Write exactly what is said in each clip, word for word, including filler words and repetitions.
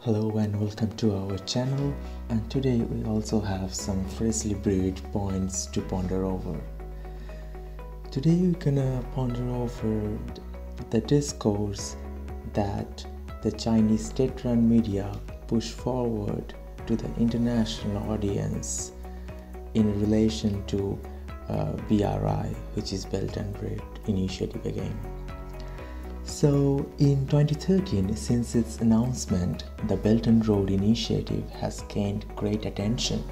Hello and welcome to our channel, and today we also have some freshly brewed points to ponder over. Today we're gonna ponder over the discourse that the Chinese state-run media push forward to the international audience in relation to uh, B R I, which is Belt and Road Initiative again. So, in twenty thirteen, since its announcement, the Belt and Road Initiative has gained great attention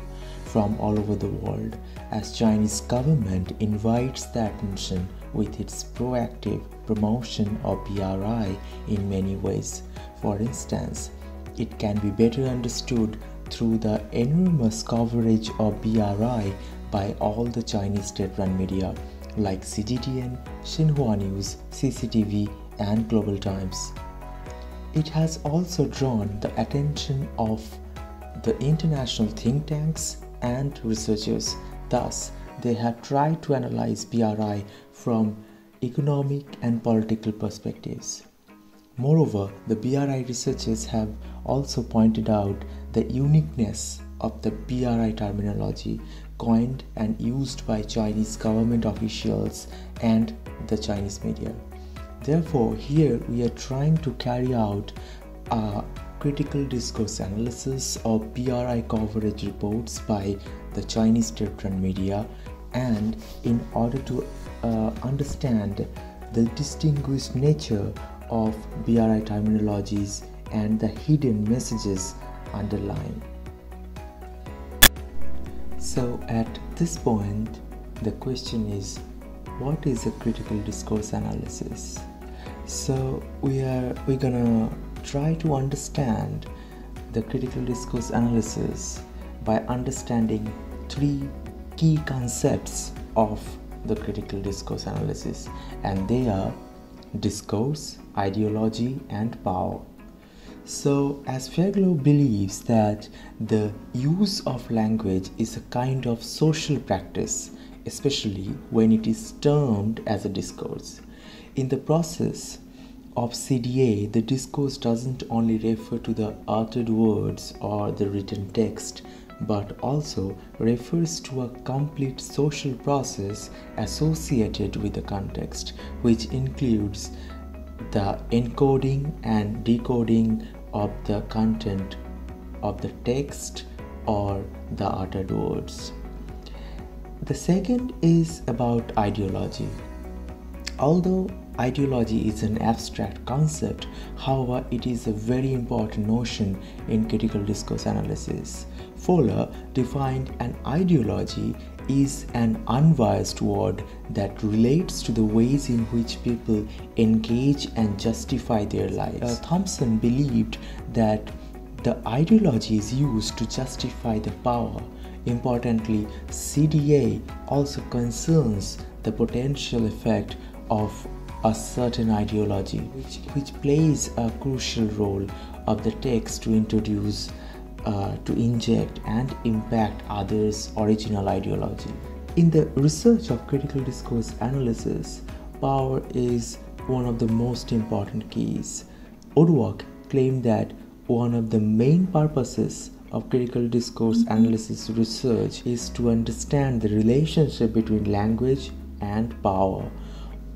from all over the world as Chinese government invites the attention with its proactive promotion of B R I in many ways. For instance, it can be better understood through the enormous coverage of B R I by all the Chinese state-run media like C G T N, Xinhua News, C C T V, and Global Times. It has also drawn the attention of the international think tanks and researchers. Thus, they have tried to analyze B R I from economic and political perspectives. Moreover, the B R I researchers have also pointed out the uniqueness of the B R I terminology coined and used by Chinese government officials and the Chinese media. Therefore, here we are trying to carry out a critical discourse analysis of B R I coverage reports by the Chinese state-run media, and in order to uh, understand the distinguished nature of B R I terminologies and the hidden messages underlying. So at this point, the question is, what is a critical discourse analysis? So we are we're gonna try to understand the critical discourse analysis by understanding three key concepts of the critical discourse analysis, and they are discourse, ideology, and power. So, as Fairclough believes that the use of language is a kind of social practice, especially when it is termed as a discourse. In the process of C D A, the discourse doesn't only refer to the uttered words or the written text, but also refers to a complete social process associated with the context, which includes the encoding and decoding of the content of the text or the uttered words. The second is about ideology. Although ideology is an abstract concept, however, it is a very important notion in critical discourse analysis. Fowler defined an ideology is an unbiased word that relates to the ways in which people engage and justify their lives. Uh, Thompson believed that the ideology is used to justify the power. Importantly, C D A also concerns the potential effect of a certain ideology, which, which plays a crucial role of the text to introduce, uh, to inject and impact others' original ideology. In the research of critical discourse analysis, power is one of the most important keys. O'Driscoll claimed that one of the main purposes of critical discourse analysis research is to understand the relationship between language and power.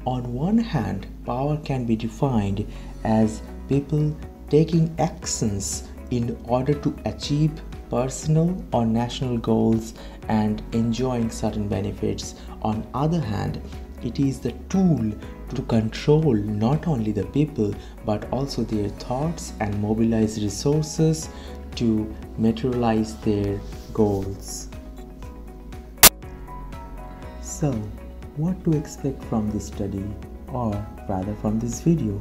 On one hand, power can be defined as people taking actions in order to achieve personal or national goals and enjoying certain benefits. On the other hand, it is the tool to control not only the people but also their thoughts and mobilize resources to materialize their goals. So, what to expect from this study, or rather from this video?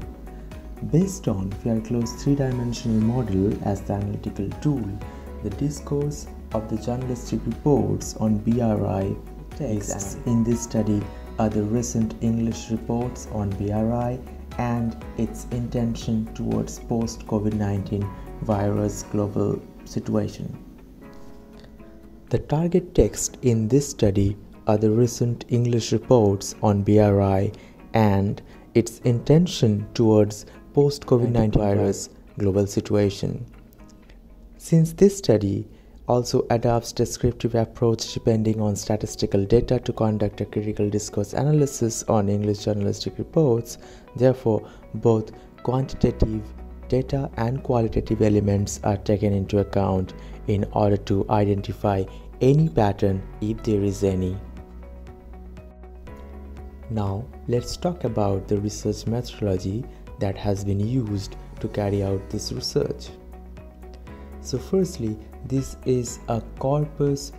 Based on Fairclough's three-dimensional model as the analytical tool, the discourse of the journalistic reports on B R I texts in this study are the recent English reports on B R I and its intention towards post-COVID nineteen virus global situation. The target text in this study are the recent English reports on B R I and its intention towards post-COVID nineteen virus global situation. Since this study also adopts descriptive approach depending on statistical data to conduct a critical discourse analysis on English journalistic reports, therefore both quantitative data and qualitative elements are taken into account in order to identify any pattern if there is any. Now let's talk about the research methodology that has been used to carry out this research. So firstly, this is a corpus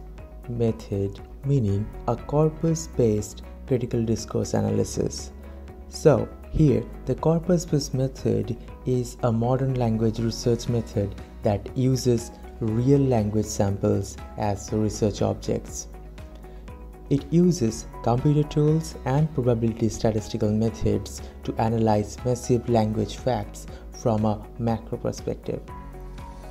method, meaning a corpus-based critical discourse analysis. So here, the corpus-based method is a modern language research method that uses real language samples as research objects. It uses computer tools and probability statistical methods to analyze massive language facts from a macro perspective.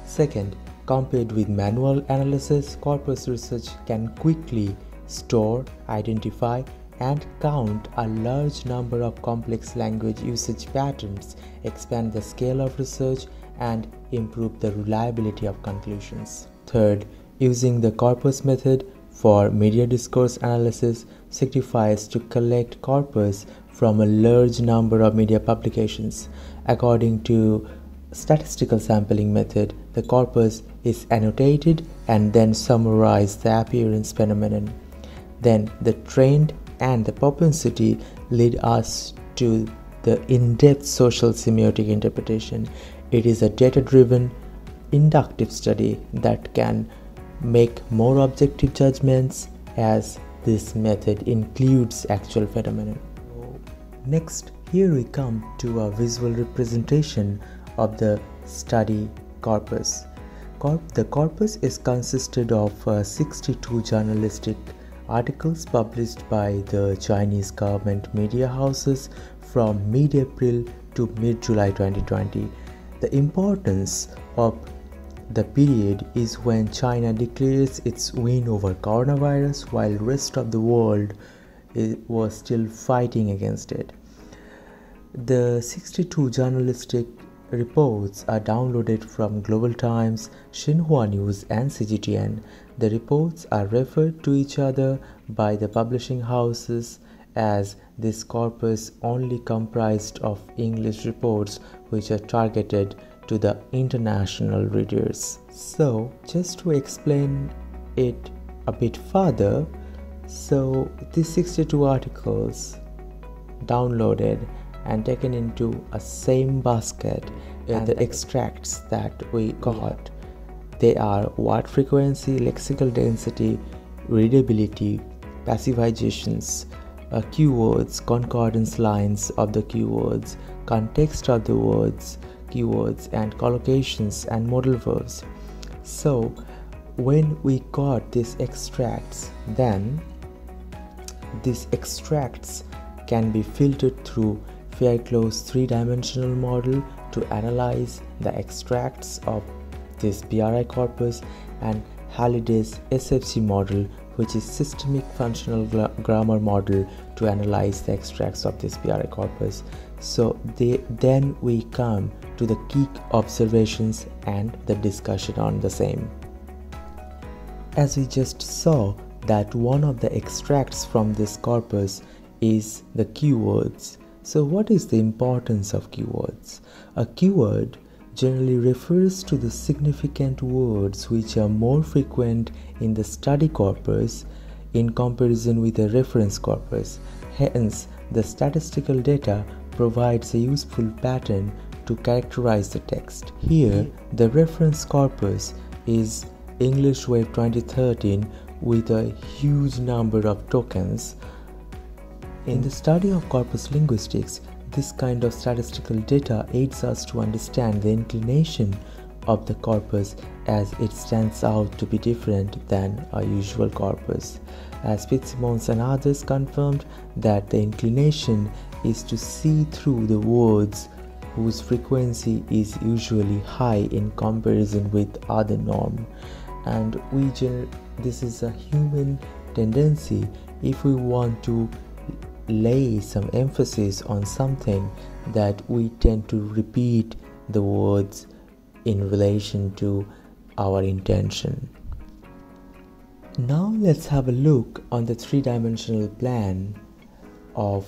Second, compared with manual analysis, corpus research can quickly store, identify, and count a large number of complex language usage patterns, expand the scale of research, and improve the reliability of conclusions. Third, using the corpus method for media discourse analysis signifies to collect corpus from a large number of media publications. According to statistical sampling method, the corpus is annotated and then summarizes the appearance phenomenon. Then the trend and the propensity lead us to the in-depth social semiotic interpretation. It is a data-driven, inductive study that can make more objective judgments as this method includes actual phenomena. Next, here we come to a visual representation of the study corpus. Corp- the corpus is consisted of uh, sixty-two journalistic articles published by the Chinese government media houses from mid-April to mid-July twenty twenty. The importance of the period is when China declares its win over coronavirus while the rest of the world is, was still fighting against it. The sixty-two journalistic reports are downloaded from Global Times, Xinhua News, and C G T N. The reports are referred to each other by the publishing houses, as this corpus only comprised of English reports which are targeted to the international readers. So just to explain it a bit further, so these sixty-two articles downloaded and taken into a same basket, yeah, and the extracts that we got, yeah. They are word frequency, lexical density, readability, passivizations, uh, keywords, concordance lines of the keywords, context of the words, keywords, and collocations and modal verbs. So when we got these extracts, then these extracts can be filtered through Fairclough's three-dimensional model to analyze the extracts of this B R I corpus, and Halliday's S F C model, which is systemic functional grammar model, to analyze the extracts of this B R I corpus. So they, then we come to the key observations and the discussion on the same. As we just saw, that one of the extracts from this corpus is the keywords. So what is the importance of keywords? A keyword generally refers to the significant words which are more frequent in the study corpus in comparison with a reference corpus. Hence, the statistical data provides a useful pattern to characterize the text. Here, the reference corpus is English Wave twenty thirteen with a huge number of tokens. In the study of corpus linguistics, this kind of statistical data aids us to understand the inclination of the corpus, as it stands out to be different than our usual corpus. As Fitzsimons and others confirmed, that the inclination is to see through the words whose frequency is usually high in comparison with other norm, and we gen- this is a human tendency. If we want to lay some emphasis on something, that we tend to repeat the words in relation to our intention. Now let's have a look on the three-dimensional plan of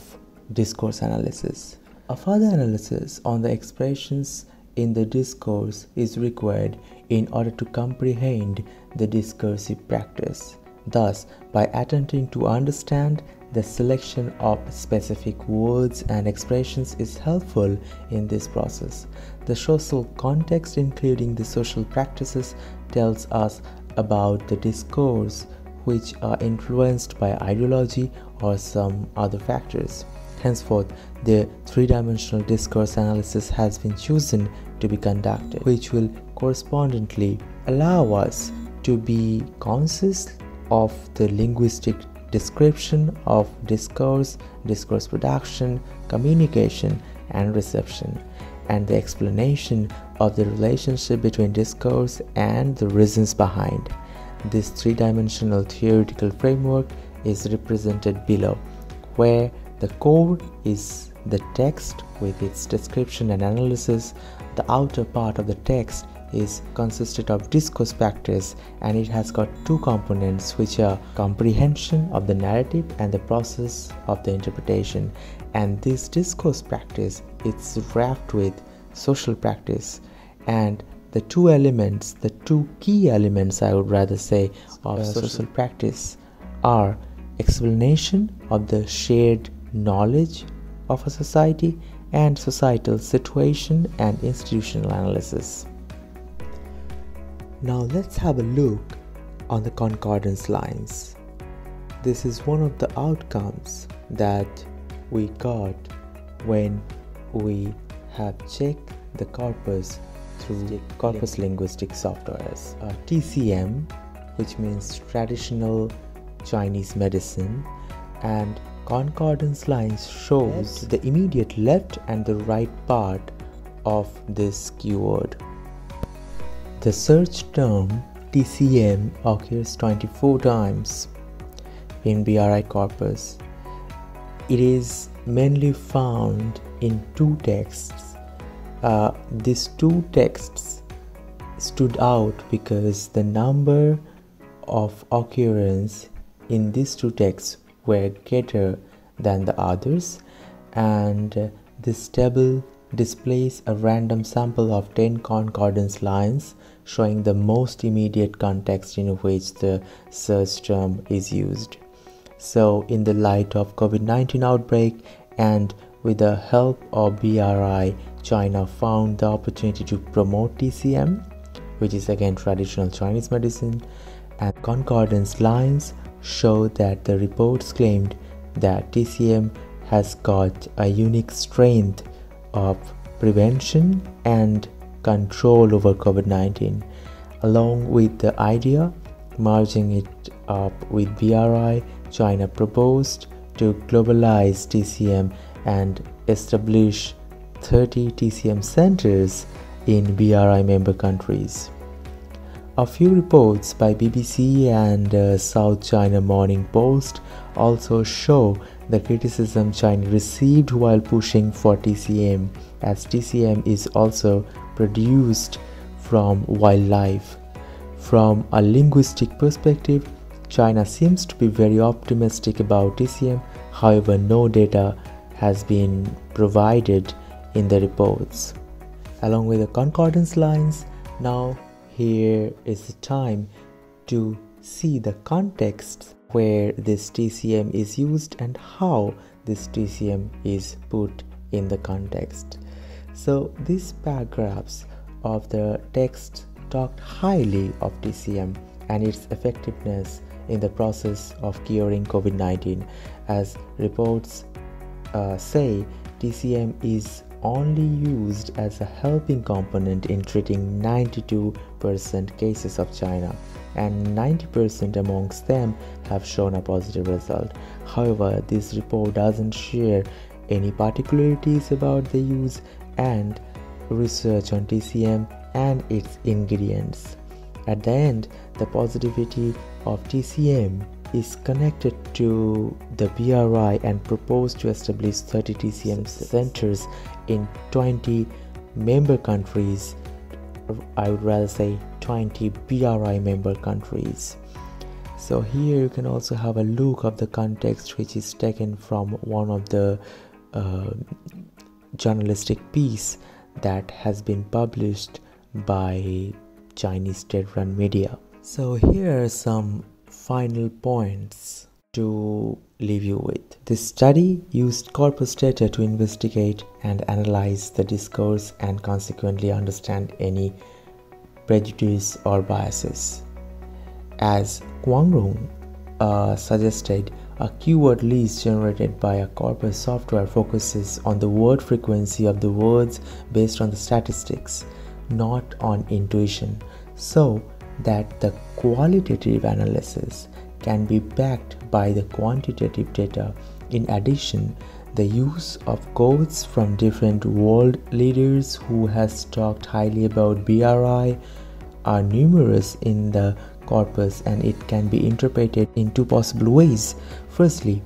discourse analysis. A further analysis on the expressions in the discourse is required in order to comprehend the discursive practice. Thus, by attempting to understand the selection of specific words and expressions is helpful in this process. The social context, including the social practices, tells us about the discourse which are influenced by ideology or some other factors. Henceforth, the three-dimensional discourse analysis has been chosen to be conducted, which will correspondingly allow us to be conscious of the linguistic description of discourse, discourse production, communication, and reception, and the explanation of the relationship between discourse and the reasons behind. This three-dimensional theoretical framework is represented below, where the core is the text with its description and analysis. The outer part of the text is consisted of discourse practice, and it has got two components, which are comprehension of the narrative and the process of the interpretation. And this discourse practice is wrapped with social practice, and the two elements, the two key elements I would rather say of uh, social, social practice are explanation of the shared knowledge of a society and societal situation and institutional analysis. Now let's have a look on the concordance lines. This is one of the outcomes that we got when we have checked the corpus through Corpus Linguistic softwares. Uh, T C M, which means traditional Chinese medicine, and concordance lines shows left, the immediate left and the right part of this keyword. The search term T C M occurs twenty-four times in B R I corpus. It is mainly found in two texts. Uh, these two texts stood out because the number of occurrence in these two texts were greater than the others, and this table displays a random sample of ten concordance lines showing the most immediate context in which the search term is used. So in the light of COVID nineteen outbreak, and with the help of B R I, China found the opportunity to promote T C M, which is again traditional Chinese medicine, and concordance lines show that the reports claimed that T C M has got a unique strength of prevention and control over COVID nineteen, along with the idea, merging it up with B R I, China proposed to globalize T C M and establish thirty T C M centers in B R I member countries. A few reports by B B C and uh, South China Morning Post also show the criticism China received while pushing for T C M, as T C M is also produced from wildlife. From a linguistic perspective, China seems to be very optimistic about T C M. However, no data has been provided in the reports. Along with the concordance lines, now here is the time to see the context where this T C M is used and how this T C M is put in the context. So these paragraphs of the text talked highly of T C M and its effectiveness in the process of curing COVID nineteen. As reports uh, say, T C M is only used as a helping component in treating ninety-two percent cases of China, and ninety percent amongst them have shown a positive result. However, this report doesn't share any particularities about the use and research on T C M and its ingredients. At the end, the positivity of T C M is connected to the B R I and proposed to establish thirty T C M centers in twenty member countries I would rather say twenty B R I member countries. So here you can also have a look of the context, which is taken from one of the uh, journalistic piece that has been published by Chinese state-run media. So here are some final points to leave you with. This study used corpus data to investigate and analyze the discourse and consequently understand any prejudice or biases. As Kwang Rung uh, suggested, a keyword list generated by a corpus software focuses on the word frequency of the words based on the statistics, not on intuition, so that the qualitative analysis can be backed by the quantitative data. In addition, the use of quotes from different world leaders who has talked highly about B R I are numerous in the corpus, and it can be interpreted in two possible ways. Firstly,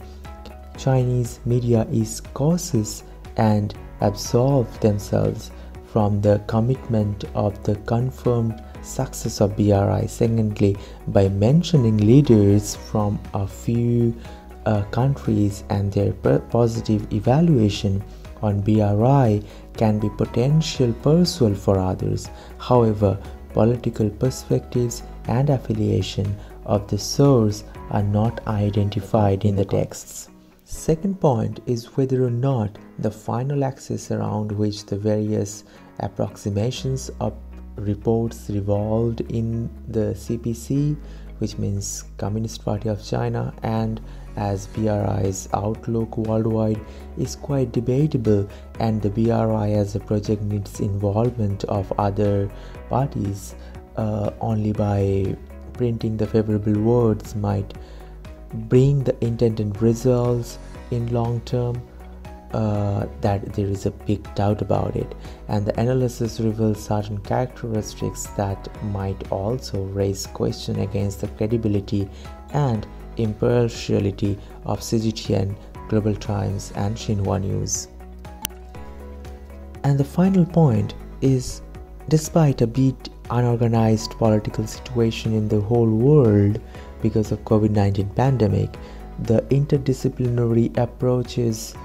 Chinese media is cautious and absolve themselves from the commitment of the confirmed success of B R I. Secondly, by mentioning leaders from a few uh, countries and their positive evaluation on B R I can be potential persuade for others. However, political perspectives and affiliation of the source are not identified in the texts. Second point is whether or not the final axis around which the various approximations of reports revolved in the C P C, which means Communist Party of China, and as B R I's outlook worldwide, is quite debatable, and the B R I as a project needs involvement of other parties. Uh, only by printing the favorable words might bring the intended results in long term, uh, that there is a big doubt about it, and the analysis reveals certain characteristics that might also raise question against the credibility and impartiality of C G T N, Global Times and Xinhua News. And the final point is, despite a bit unorganized political situation in the whole world because of COVID nineteen pandemic, the interdisciplinary approaches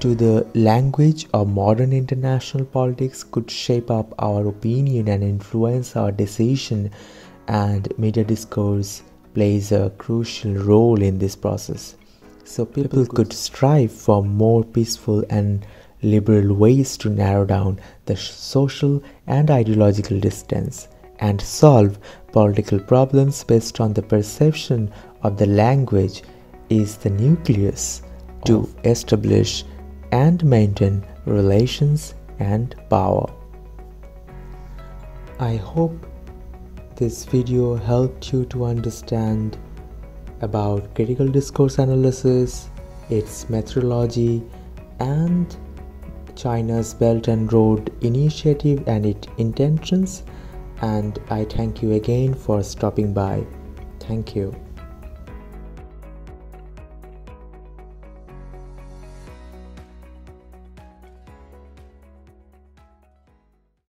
to the language of modern international politics could shape up our opinion and influence our decision, and media discourse plays a crucial role in this process. So people, people could strive for more peaceful and liberal ways to narrow down the social and ideological distance and solve political problems based on the perception of the language is the nucleus to establish and maintain relations and power. I hope this video helped you to understand about critical discourse analysis, its methodology, and China's Belt and Road Initiative and its intentions, and I thank you again for stopping by. Thank you.